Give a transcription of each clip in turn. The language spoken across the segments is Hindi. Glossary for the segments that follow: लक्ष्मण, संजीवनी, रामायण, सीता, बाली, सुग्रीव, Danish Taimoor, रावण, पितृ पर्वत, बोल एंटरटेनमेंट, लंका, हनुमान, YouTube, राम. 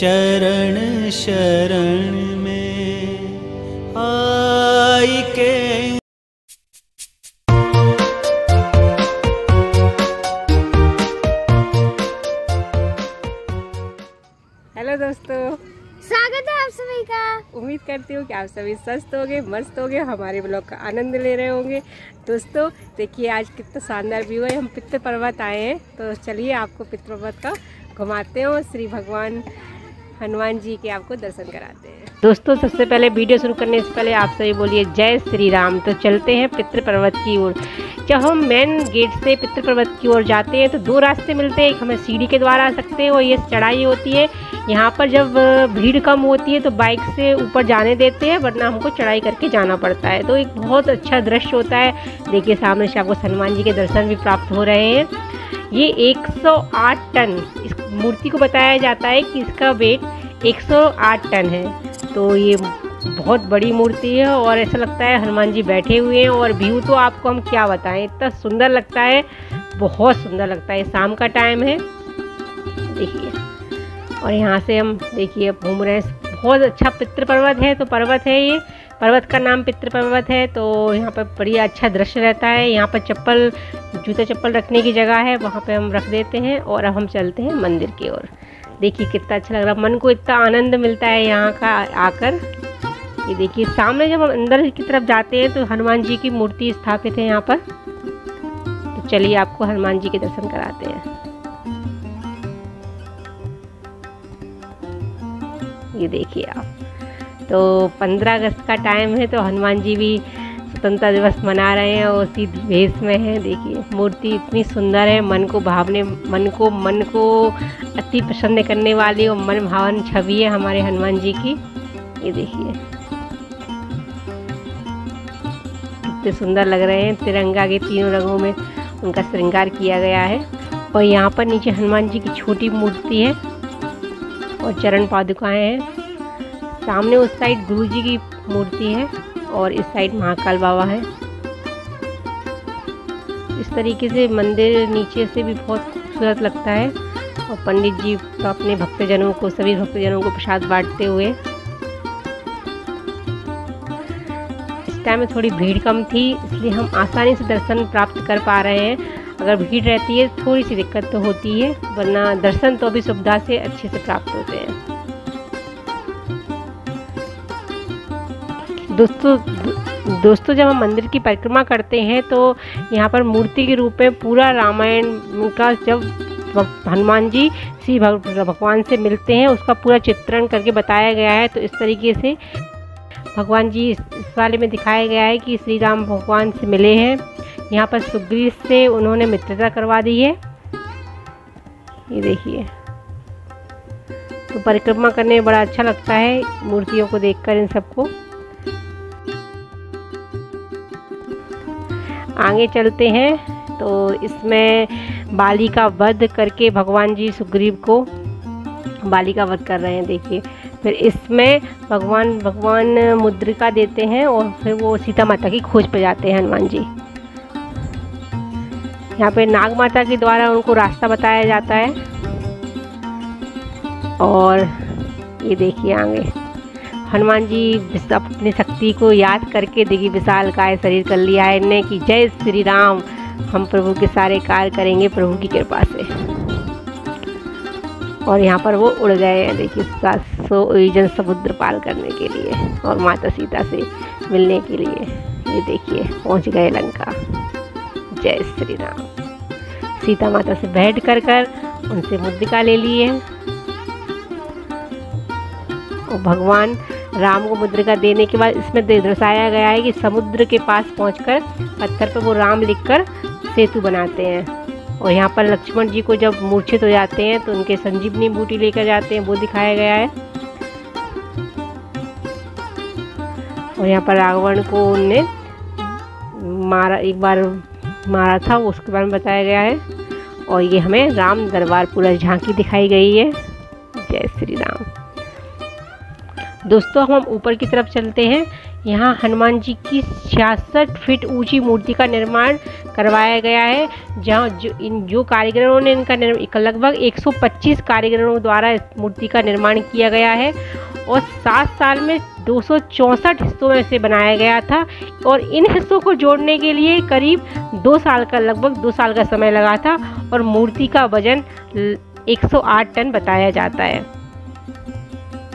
चरण शरण में आई के। हेलो दोस्तों, स्वागत है आप सभी का। उम्मीद करती हूँ कि आप सभी स्वस्थ होंगे, मस्त होंगे, हमारे ब्लॉग का आनंद ले रहे होंगे। दोस्तों देखिए आज कितना शानदार व्यू है। हम पितृ पर्वत आए हैं, तो चलिए आपको पितृ पर्वत का घुमाते हैं और श्री भगवान हनुमान जी के आपको दर्शन कराते हैं। दोस्तों सबसे पहले वीडियो शुरू करने से पहले आप सभी बोलिए जय श्री राम। तो चलते हैं पितृ पर्वत की ओर। जब हम मेन गेट से पितृ पर्वत की ओर जाते हैं तो दो रास्ते मिलते हैं। एक हमें सीढ़ी के द्वारा आ सकते हैं और ये चढ़ाई होती है। यहाँ पर जब भीड़ कम होती है तो बाइक से ऊपर जाने देते हैं, वरना हमको चढ़ाई करके जाना पड़ता है। तो एक बहुत अच्छा दृश्य होता है। देखिए सामने से आपको हनुमान जी के दर्शन भी प्राप्त हो रहे हैं। ये 108 टन इस मूर्ति को बताया जाता है कि इसका वेट 108 टन है। तो ये बहुत बड़ी मूर्ति है और ऐसा लगता है हनुमान जी बैठे हुए हैं। और व्यू तो आपको हम क्या बताएं, इतना सुंदर लगता है, बहुत सुंदर लगता है। शाम का टाइम है देखिए, और यहाँ से हम देखिए घूम रहे हैं। बहुत अच्छा पितृ पर्वत है, तो पर्वत है, ये पर्वत का नाम पितृ पर्वत है। तो यहाँ पर बढ़िया अच्छा दृश्य रहता है। यहाँ पर चप्पल, जूते चप्पल रखने की जगह है, वहाँ पे हम रख देते हैं। और अब हम चलते हैं मंदिर की ओर। देखिए कितना अच्छा लग रहा है, मन को इतना आनंद मिलता है यहाँ का आकर। ये देखिए सामने जब हम अंदर की तरफ जाते हैं तो हनुमान जी की मूर्ति स्थापित है यहाँ पर। तो चलिए आपको हनुमान जी के दर्शन कराते हैं। ये देखिए आप, तो 15 अगस्त का टाइम है, तो हनुमान जी भी स्वतंत्रता दिवस मना रहे हैं और उसी भेष में है। देखिए मूर्ति इतनी सुंदर है, मन को भावने, मन को अति प्रसन्न करने वाली और मन भावन छवि है हमारे हनुमान जी की। ये देखिए कितने सुंदर लग रहे हैं। तिरंगा के तीनों रंगों में उनका श्रृंगार किया गया है। और यहाँ पर नीचे हनुमान जी की छोटी मूर्ति है और चरण पादुकाएं हैं। सामने उस साइड गुरु जी की मूर्ति है और इस साइड महाकाल बाबा है। इस तरीके से मंदिर नीचे से भी बहुत खूबसूरत लगता है। और पंडित जी तो अपने भक्तजनों को, सभी भक्तजनों को प्रसाद बांटते हुए। इस टाइम में थोड़ी भीड़ कम थी, इसलिए हम आसानी से दर्शन प्राप्त कर पा रहे हैं। अगर भीड़ रहती है थोड़ी सी दिक्कत तो होती है, वरना दर्शन तो अभी सुविधा से अच्छे से प्राप्त होते हैं। दोस्तों जब हम मंदिर की परिक्रमा करते हैं तो यहाँ पर मूर्ति के रूप में पूरा रामायण का, जब हनुमान जी श्री भगवान से मिलते हैं, उसका पूरा चित्रण करके बताया गया है। तो इस तरीके से भगवान जी इस वाले में दिखाया गया है कि श्री राम भगवान से मिले हैं। यहाँ पर सुग्रीव से उन्होंने मित्रता करवा दी है। ये देखिए, तो परिक्रमा करने में बड़ा अच्छा लगता है मूर्तियों को देखकर इन सबको। आगे चलते हैं तो इसमें बाली का वध करके भगवान जी सुग्रीव को बाली का वध कर रहे हैं। देखिए फिर इसमें भगवान मुद्रिका देते हैं और फिर वो सीता माता की खोज पर जाते हैं हनुमान जी। यहाँ पे नाग माता के द्वारा उनको रास्ता बताया जाता है। और ये देखिए आगे हनुमान जी अपनी शक्ति को याद करके, देखिए विशाल काय शरीर कर लिया है इनने कि जय श्री राम, हम प्रभु के सारे कार्य करेंगे प्रभु की कृपा से। और यहाँ पर वो उड़ गए हैं देखिए 700 योजन समुद्र पार करने के लिए और माता सीता से मिलने के लिए। ये देखिए पहुँच गए लंका। जय श्री राम। सीता माता से भेंट कर उनसे मुद्रिका ले ली है और भगवान राम को मुद्रिका देने के बाद इसमें दर्शाया गया है कि समुद्र के पास पहुंचकर पत्थर पर वो राम लिखकर सेतु बनाते हैं। और यहाँ पर लक्ष्मण जी को जब मूर्छित हो जाते हैं तो उनके संजीवनी बूटी लेकर जाते हैं, वो दिखाया गया है। और यहाँ पर रावण को उनने मारा, एक बार मारा था, उसके बारे में बताया गया है। और ये हमें राम दरबार पूरा झांकी दिखाई गई है। जय श्री राम। दोस्तों हम ऊपर की तरफ चलते हैं। यहाँ हनुमान जी की 66 फीट ऊंची मूर्ति का निर्माण करवाया गया है, जहाँ जो कारीगरों ने इनका लगभग 125 कारीगरों द्वारा इस मूर्ति का निर्माण किया गया है और 7 साल में 264 हिस्सों में से बनाया गया था और इन हिस्सों को जोड़ने के लिए करीब 2 साल का समय लगा था और मूर्ति का वजन 108 टन बताया जाता है।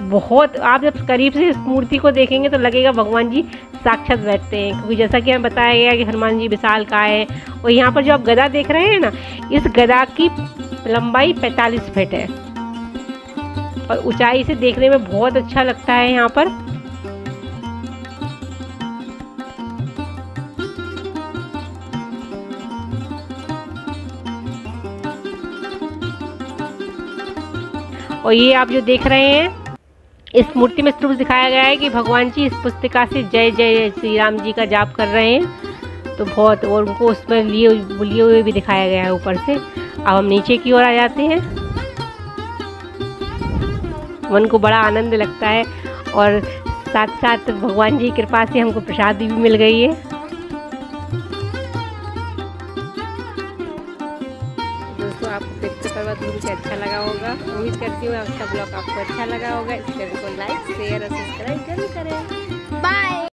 बहुत आप जब करीब से इस मूर्ति को देखेंगे तो लगेगा भगवान जी साक्षात बैठते हैं, क्योंकि जैसा कि हमें बताया गया कि हनुमान जी विशालकाय है। और यहाँ पर जो आप गदा देख रहे हैं ना, इस गदा की लंबाई 45 फीट है और ऊंचाई से देखने में बहुत अच्छा लगता है। यहाँ पर और ये आप जो देख रहे हैं इस मूर्ति में स्टूप दिखाया गया है कि भगवान जी इस पुस्तिका से जय जय श्री राम जी का जाप कर रहे हैं, तो बहुत और उनको उसमें लिए हुए भी दिखाया गया है ऊपर से। अब हम नीचे की ओर आ जाते हैं। मन को बड़ा आनंद लगता है और साथ साथ भगवान जी की कृपा से हमको प्रसादी भी मिल गई है। दोस्तों आपको पितृ पर्वत घूम के अच्छा लगा होगा, उम्मीद करती हूँ आपका ब्लॉग आपको अच्छा लगा होगा। इस वीडियो को लाइक शेयर और सब्सक्राइब जरूर करें। बाय।